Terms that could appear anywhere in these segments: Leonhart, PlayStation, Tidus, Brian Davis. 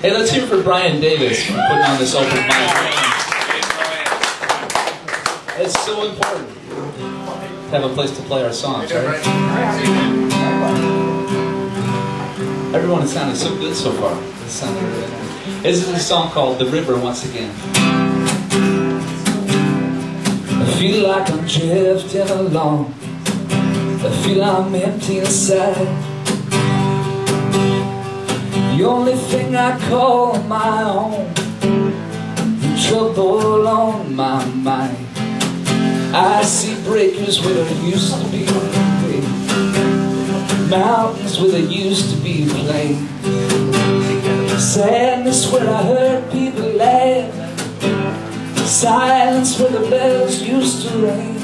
Hey, let's hear for Brian Davis for putting on this open mic. It's so important to have a place to play our songs, right? Everyone has sounded so good so far. This is a song called "The River" once again. I feel like I'm drifting along. I feel I'm empty inside. The only thing I call my own, the trouble on my mind. I see breakers where there used to be rain, mountains where there used to be plain, sadness where I heard people laugh, silence where the bells used to ring.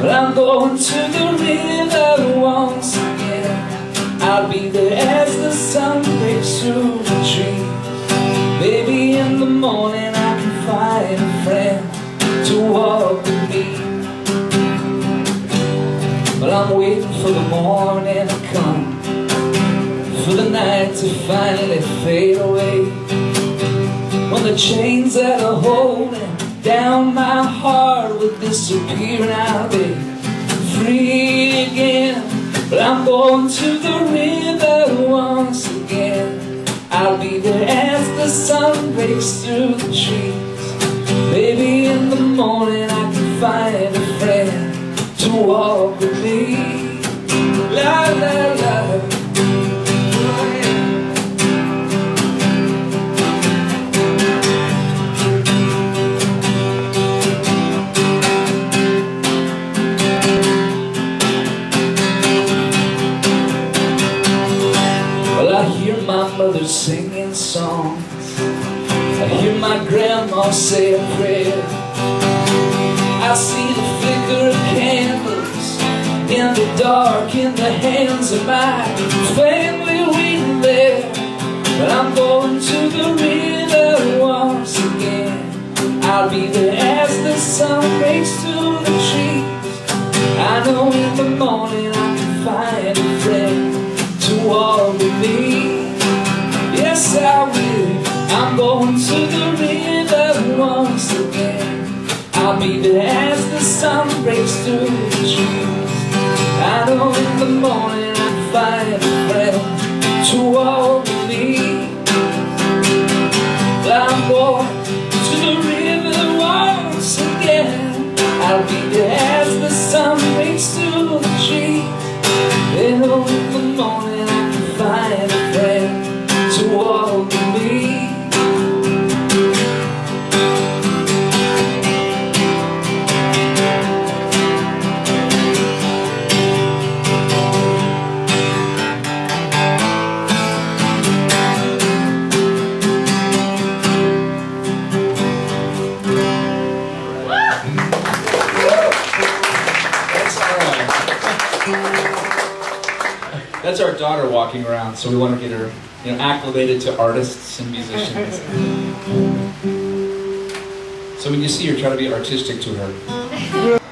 But I'm going to the river once again. I'll be there as the sun breaks through the tree. Maybe in the morning I can find a friend to walk with me. But I'm waiting for the morning to come, for the night to finally fade away, when the chains that are holding down my heart will disappear and I'll be free again. But I'm going to the river once again. I'll be there as the sun breaks through the trees. Maybe in the morning I can find a friend to walk with me. La la la. Mother singing songs, I hear my grandma say a prayer, I see the flicker of candles in the dark, in the hands of my family waiting there. But I'm going to the river once again. I'll be there as the sun breaks through the trees. I know in the morning I can find a friend to walk with me. Yes, I will. I'm going to the river once again. I'll be there as the sun breaks through the trees. I know in the morning I'll find a friend to walk with me. I'm going to the river once again. I'll be there as the sun breaks through the trees. I know in the morning I can find a friend to walk with me. That's our daughter walking around, so we want to get her, you know, acclimated to artists and musicians. So when you see her, try to be artistic to her.